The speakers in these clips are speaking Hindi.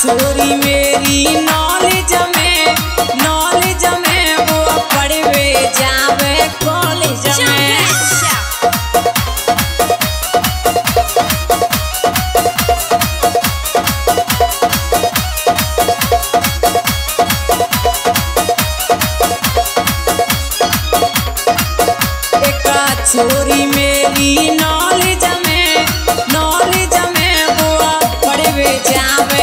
छोरी मेरी नॉलेज में वो पढ़वे जावे कॉलेज में। एक छोरी मेरी नॉलेज में वो पढ़वे जावे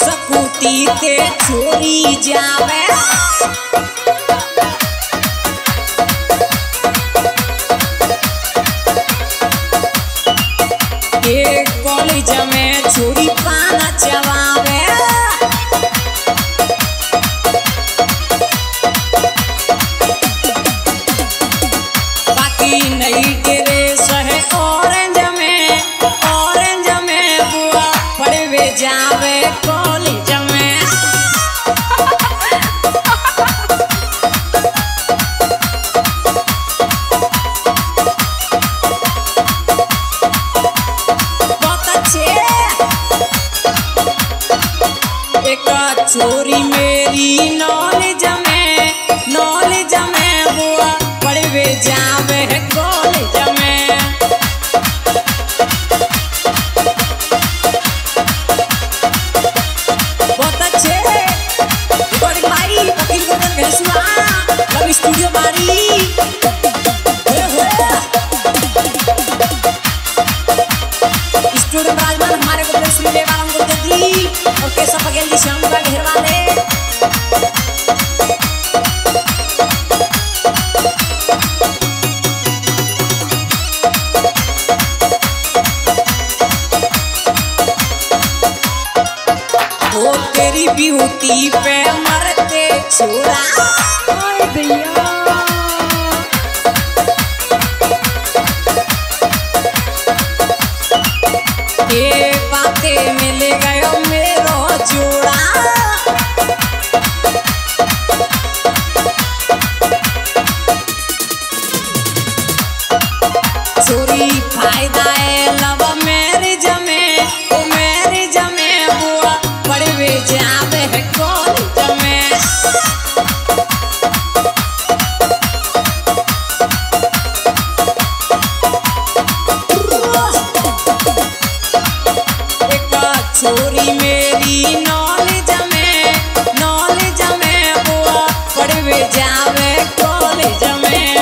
सकूती के छोरी जावे के कॉलेज में छोरी पाना चबावे। बाकी नहीं ड्रेस है ऑरेंज में बुआ पढ़वे जावे छोरी मेरी नॉलेज में बुआ पढ़वे जावे कॉलेज में। बहुत अच्छे रिकॉर्डिंग भाई वकील गोविंद भेसुआ लव स्टूडियो बारी स्टूडियो राजमान हमारे को सुनने वालों को जी और केशव बघेल जी शाम का घेर वाले वो तेरी बिहुती पे मरते छोरा ये बातें मिल गयो मेरो जोड़ा। छोरी फायदा है लव मैरिज में बुआ पढ़वे जावे कॉलेज में। छोरी मेरी नॉलेज में बुआ पढ़वे जावे कॉलेज में।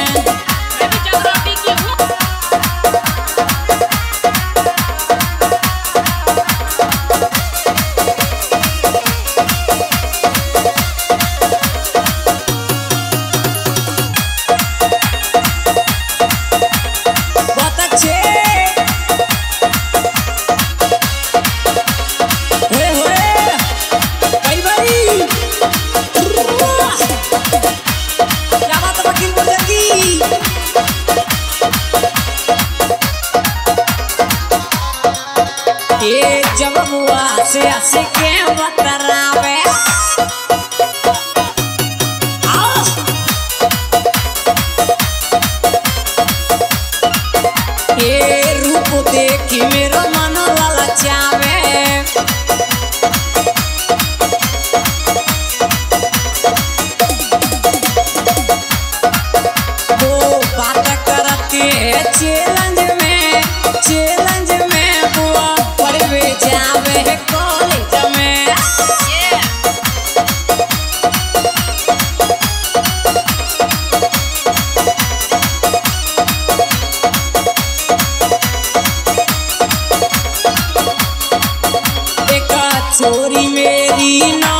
बहुत अच्छे ये जब बुआ से हंसी के बतरावे ये रूप देखी मेरा मन ललचावे। वो बात करती के चैलेंज में बुआ पढ़वे जावे है कॉलेज में। एक छोरी मेरी ना